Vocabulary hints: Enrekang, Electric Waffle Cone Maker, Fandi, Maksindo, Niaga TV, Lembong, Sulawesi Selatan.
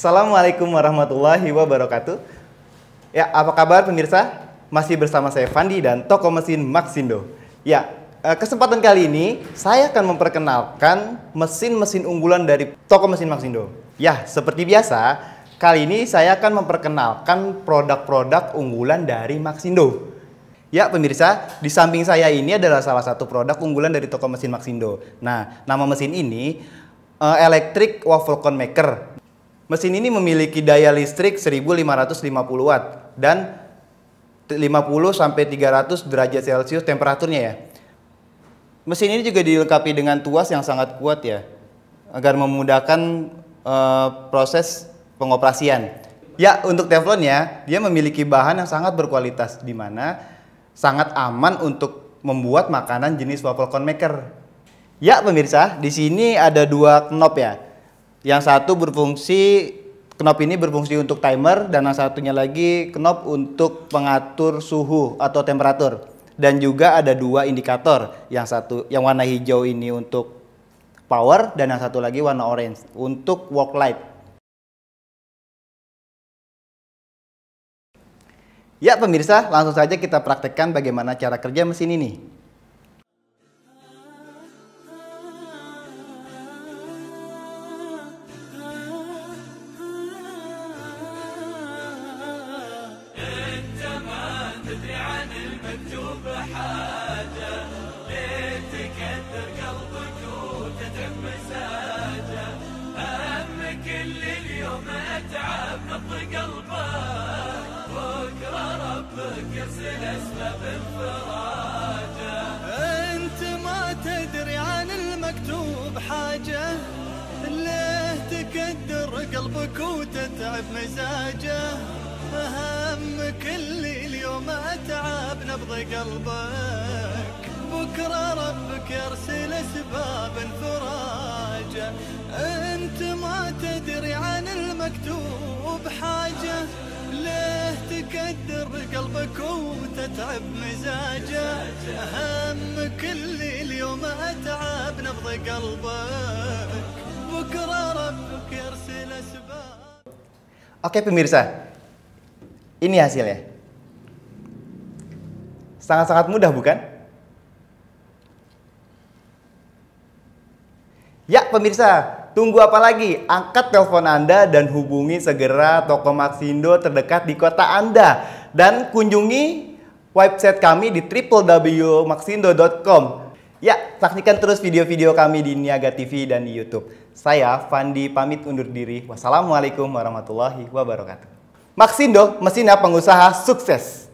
Assalamualaikum warahmatullahi wabarakatuh. Ya, apa kabar pemirsa? Masih bersama saya Fandi dan toko mesin Maksindo. Ya, kesempatan kali ini saya akan memperkenalkan mesin-mesin unggulan dari toko mesin Maksindo. Ya, seperti biasa, kali ini saya akan memperkenalkan produk-produk unggulan dari Maksindo. Ya pemirsa, di samping saya ini adalah salah satu produk unggulan dari toko mesin Maksindo. Nah, nama mesin ini Electric Waffle Cone Maker. Mesin ini memiliki daya listrik 1550 watt dan 50-300 derajat Celcius temperaturnya ya. Mesin ini juga dilengkapi dengan tuas yang sangat kuat ya, agar memudahkan proses pengoperasian. Ya, untuk teflonnya, dia memiliki bahan yang sangat berkualitas, di mana sangat aman untuk membuat makanan jenis waffle cone maker. Ya pemirsa, di sini ada dua knob ya. Yang satu berfungsi, knob ini berfungsi untuk timer, dan yang satunya lagi knob untuk pengatur suhu atau temperatur. Dan juga ada dua indikator. Yang satu, yang warna hijau ini untuk power, dan yang satu lagi warna orange untuk work light. Ya pemirsa, langsung saja kita praktekkan bagaimana cara kerja mesin ini. أنت ما تدري عن المكتوب حاجة ليه تكدر قلبك وتتعب مزاجه أهمك اللي اليوم أتعب نبض قلبك بكرة ربك يرسل أسباب انفراجه أنت ما تدري عن المكتوب حاجة ليه تكدر قلبك وتتعب مزاجه همك اللي اليوم أتعب نبض قلبك بكرة ربك يرسل أسباب. Oke pemirsa, ini hasilnya. Sangat-sangat mudah bukan? Ya pemirsa, tunggu apa lagi? Angkat telepon Anda dan hubungi segera toko Maksindo terdekat di kota Anda. Dan kunjungi website kami di www.maksindo.com. Ya, saksikan terus video-video kami di Niaga TV dan di YouTube. Saya Fandi pamit undur diri. Wassalamualaikum warahmatullahi wabarakatuh. Maksindo, mesin pengusaha sukses.